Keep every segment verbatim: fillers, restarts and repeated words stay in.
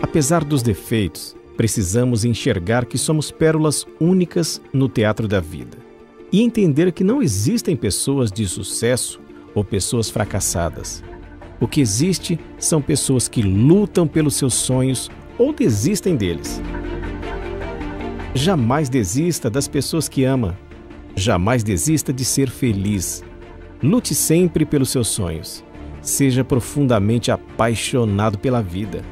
Apesar dos defeitos, precisamos enxergar que somos pérolas únicas no teatro da vida e entender que não existem pessoas de sucesso ou pessoas fracassadas. O que existe são pessoas que lutam pelos seus sonhos ou desistem deles. Jamais desista das pessoas que ama. Jamais desista de ser feliz. Lute sempre pelos seus sonhos. Seja profundamente apaixonado pela vida,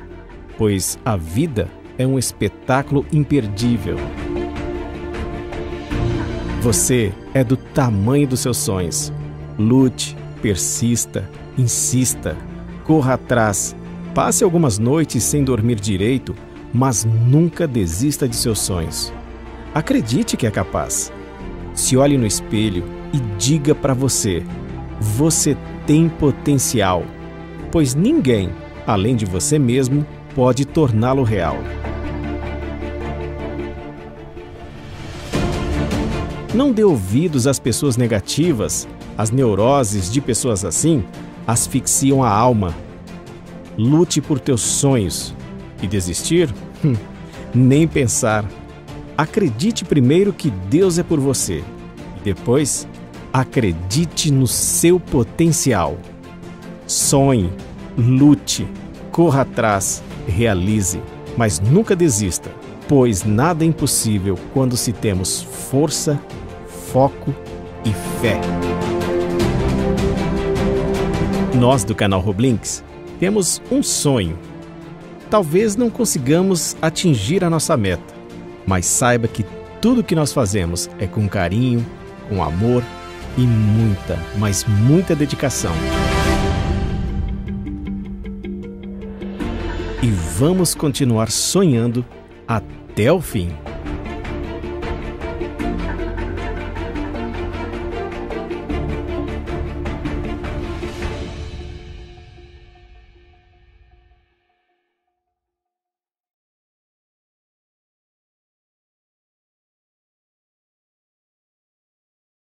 pois a vida é um espetáculo imperdível. Você é do tamanho dos seus sonhos. Lute, persista, insista, corra atrás, passe algumas noites sem dormir direito, mas nunca desista de seus sonhos. Acredite que é capaz. Se olhe no espelho e diga para você: você tem potencial, pois ninguém, além de você mesmo, pode torná-lo real. Não dê ouvidos às pessoas negativas. As neuroses de pessoas assim asfixiam a alma. Lute por teus sonhos. E desistir? Hum, nem pensar. Acredite primeiro que Deus é por você. E depois, acredite no seu potencial. Sonhe, lute, corra atrás, realize, mas nunca desista, pois nada é impossível quando se temos força, foco e fé. Nós do canal Roblinks temos um sonho. Talvez não consigamos atingir a nossa meta, mas saiba que tudo que nós fazemos é com carinho, com amor e muita, mas muita dedicação. E vamos continuar sonhando até o fim.